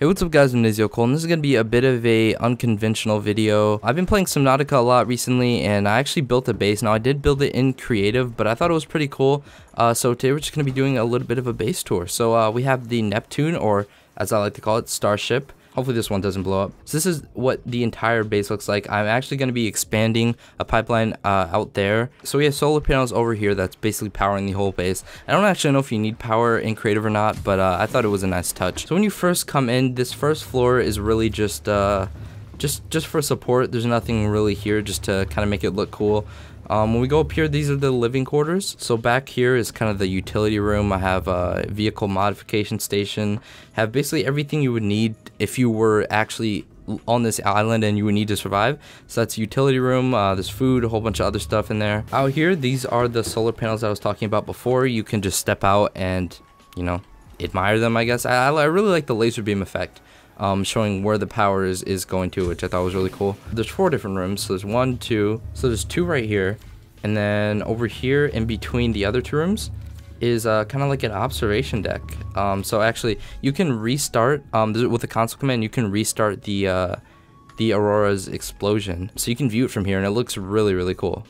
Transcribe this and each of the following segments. Hey, what's up guys, I'm Niziocole, and this is going to be a bit of a unconventional video. I've been playing Subnautica a lot recently, and I actually built a base. Now, I did build it in creative, but I thought it was pretty cool. So today we're just going to be doing a little bit of a base tour. So we have the Neptune, or as I like to call it, Starship. Hopefully this one doesn't blow up. So this is what the entire base looks like. I'm actually going to be expanding a pipeline out there. So we have solar panels over here that's basically powering the whole base. I don't actually know if you need power in creative or not, but I thought it was a nice touch. So when you first come in, this first floor is really just for support. There's nothing really here, just to kind of make it look cool. When we go up here, these are the living quarters. So back here is kind of the utility room. I have a vehicle modification station, have basically everything you would need if you were actually on this island and you would need to survive. So that's utility room, there's food, a whole bunch of other stuff in there. Out here, these are the solar panels I was talking about before. You can just step out and, you know, admire them, I guess. I really like the laser beam effect. Showing where the power is going to, which I thought was really cool. There's four different rooms, so there's one, two, so there's two right here, and then over here in between the other two rooms is kind of like an observation deck. So actually, you can restart, with the console command, you can restart the Aurora's explosion. So you can view it from here, and it looks really, really cool.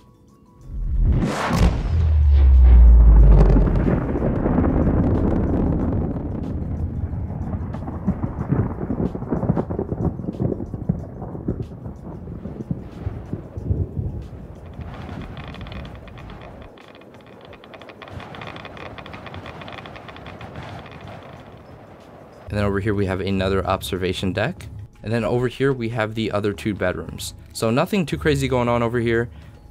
And then over here we have another observation deck. And then over here we have the other two bedrooms. So nothing too crazy going on over here.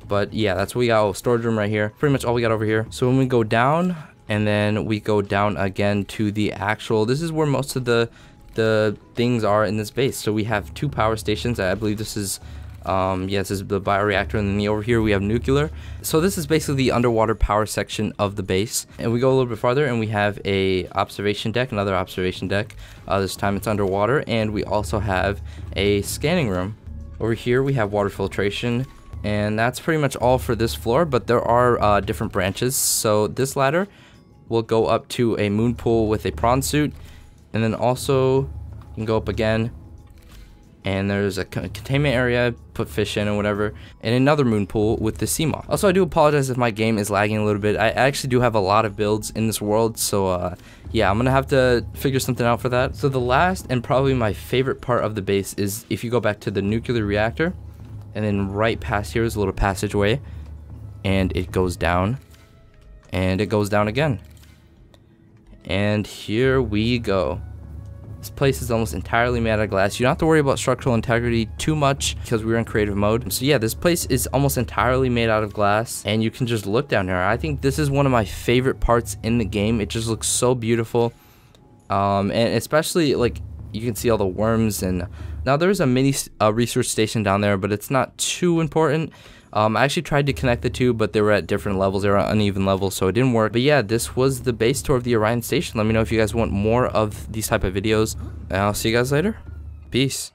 But yeah, that's what we got. Oh, storage room right here. Pretty much all we got over here. So when we go down, and then we go down again to the actual, this is where most of the things are in this base. So we have two power stations. I believe this is yes, this is the bioreactor, and then over here we have nuclear. So this is basically the underwater power section of the base. And we go a little bit farther and we have a observation deck, another observation deck. This time it's underwater, and we also have a scanning room. Over here we have water filtration, and that's pretty much all for this floor, but there are different branches. So this ladder will go up to a moon pool with a prawn suit, and then also you can go up again. And there's a containment area, put fish in and whatever, and another moon pool with the Seamoth. Also, I do apologize if my game is lagging a little bit. I actually do have a lot of builds in this world, so yeah, I'm gonna have to figure something out for that. So the last and probably my favorite part of the base is if you go back to the nuclear reactor, and then right past here is a little passageway, and it goes down, and it goes down again. And here we go. This place is almost entirely made out of glass. You don't have to worry about structural integrity too much because we're in creative mode. So yeah, this place is almost entirely made out of glass, and you can just look down here. I think this is one of my favorite parts in the game. It just looks so beautiful. And especially, like, you can see all the worms. And now there's a mini research station down there, but it's not too important. I actually tried to connect the two, but they were at different levels. They were on uneven levels, so it didn't work. But yeah, this was the base tour of the Orion station. Let me know if you guys want more of these type of videos, and I'll see you guys later. Peace.